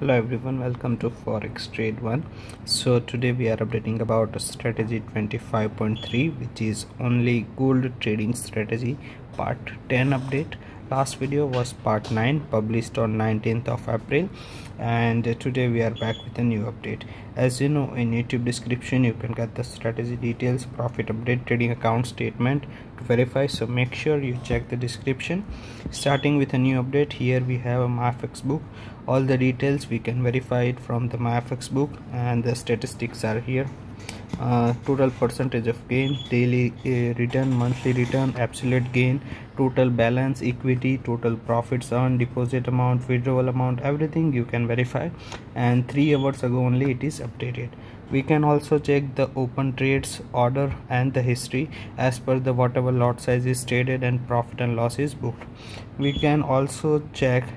Hello everyone, welcome to Forex Trade One. So today we are updating about strategy 25.3, which is only gold trading strategy part 10 update. Last video was part 9, published on 19th of April, and today we are back with a new update. As you know, in YouTube description you can get the strategy details, profit update, trading account statement to verify, so make sure you check the description. Starting with a new update, here we have a MyFXBook. All the details we can verify it from the MyFXBook, and the statistics are here. Total percentage of gain, daily return, monthly return, absolute gain, total balance, equity, total profits on deposit amount, withdrawal amount, everything you can verify, and 3 hours ago only it is updated. We can also check the open trades, order, and the history as per the whatever lot size is traded and profit and loss is booked. We can also check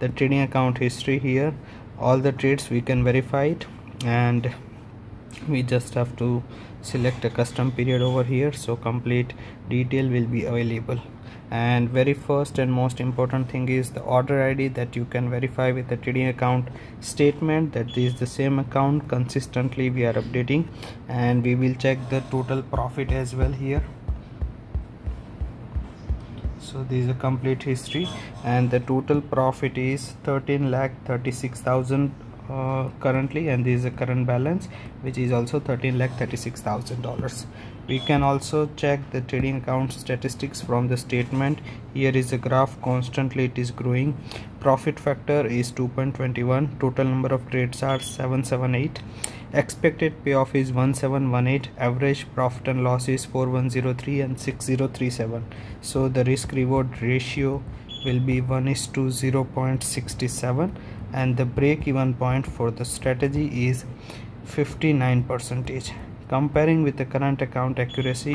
the trading account history here. All the trades we can verify it, and we just have to select a custom period over here, so complete detail will be available. And very first and most important thing is the order ID that you can verify with the trading account statement, that is the same account consistently we are updating. And we will check the total profit as well here. So this is a complete history, and the total profit is 13,36,000 currently, and this is a current balance, which is also $13,36,000. We can also check the trading account statistics from the statement. Here is a graph, constantly it is growing. Profit factor is 2.21, total number of trades are 778, expected payoff is 1718, average profit and loss is 4103 and 6037. So the risk reward ratio will be 1:0.67, and the break even point for the strategy is 59%. Comparing with the current account accuracy,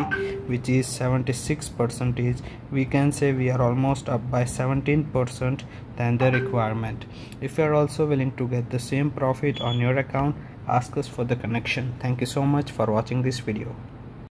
which is 76%, we can say we are almost up by 17% than the requirement. If you are also willing to get the same profit on your account, ask us for the connection. Thank you so much for watching this video.